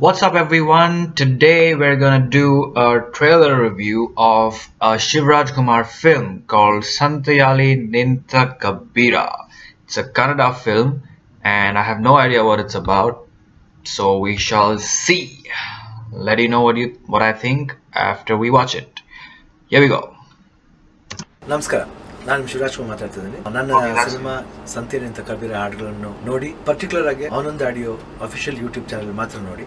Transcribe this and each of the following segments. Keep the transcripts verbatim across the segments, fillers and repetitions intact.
What's up everyone, today we're gonna do a trailer review of a Shiva Rajkumar film called Santheyalli Nintha Kabira. It's a Kannada film and I have no idea what it's about, so we shall see. Let you know what you what I think after we watch it. Here we go. Namaskar. I'm Shiva Rajkumar. I'm cinema Santheyalli Nintha Kabira ಹಾಡುಗಳನ್ನು ನೋಡಿ particular ಆಗಿ Anand audio official YouTube channel ಮಾತ್ರ ನೋಡಿ.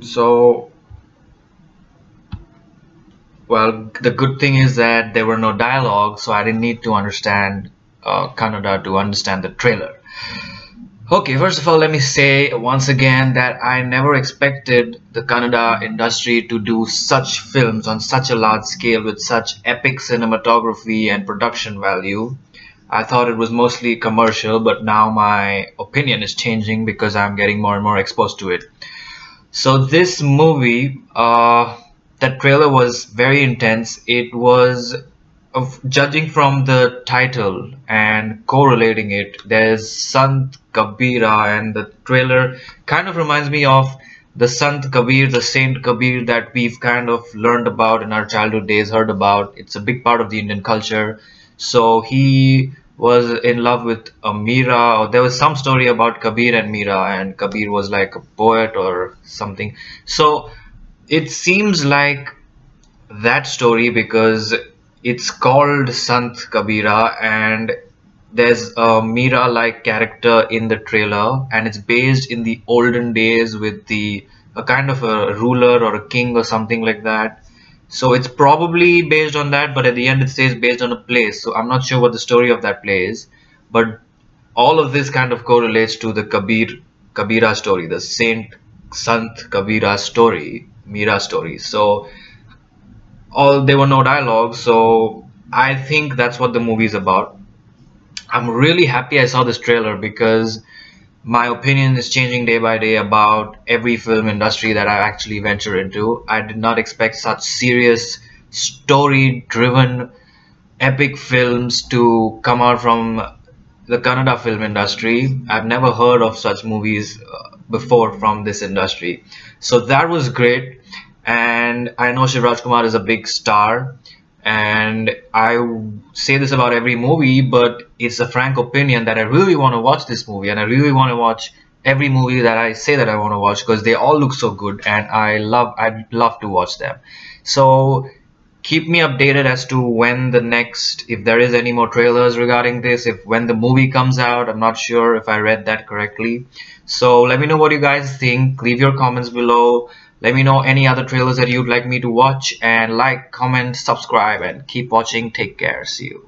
So, well, the good thing is that there were no dialogue, so I didn't need to understand uh, Kannada to understand the trailer. Okay, first of all, let me say once again that I never expected the Kannada industry to do such films on such a large scale with such epic cinematography and production value. I thought it was mostly commercial, but now my opinion is changing because I'm getting more and more exposed to it. So this movie, uh, that trailer was very intense. It was, of, judging from the title and correlating it, there's Saint Kabira, and the trailer kind of reminds me of the Saint Kabir, the Saint Kabir that we've kind of learned about in our childhood days, heard about. It's a big part of the Indian culture. So he was in love with a Meera, or there was some story about Kabir and Meera, and Kabir was like a poet or something. So it seems like that story because it's called Sant Kabira, and there's a Meera like character in the trailer, and it's based in the olden days with the a kind of a ruler or a king or something like that. So it's probably based on that, but at the end it says based on a place, so I'm not sure what the story of that play is, but all of this kind of correlates to the Kabir Kabira story, the Saint Sant Kabira story, Meera story. So all there were no dialogues, so I think that's what the movie is about. I'm really happy I saw this trailer because my opinion is changing day by day about every film industry that I actually venture into. I did not expect such serious, story-driven, epic films to come out from the Kannada film industry. I've never heard of such movies before from this industry. So that was great. And I know Shiva Rajkumar is a big star. And I say this about every movie, but it's a frank opinion that I really want to watch this movie, and I really want to watch every movie that I say that I want to watch because they all look so good, and I love, I'd love to watch them. So keep me updated as to when the next, if there is any more trailers regarding this, if when the movie comes out. I'm not sure if I read that correctly. So let me know what you guys think. Leave your comments below. Let me know any other trailers that you'd like me to watch, and like, comment, subscribe, and keep watching. Take care. See you.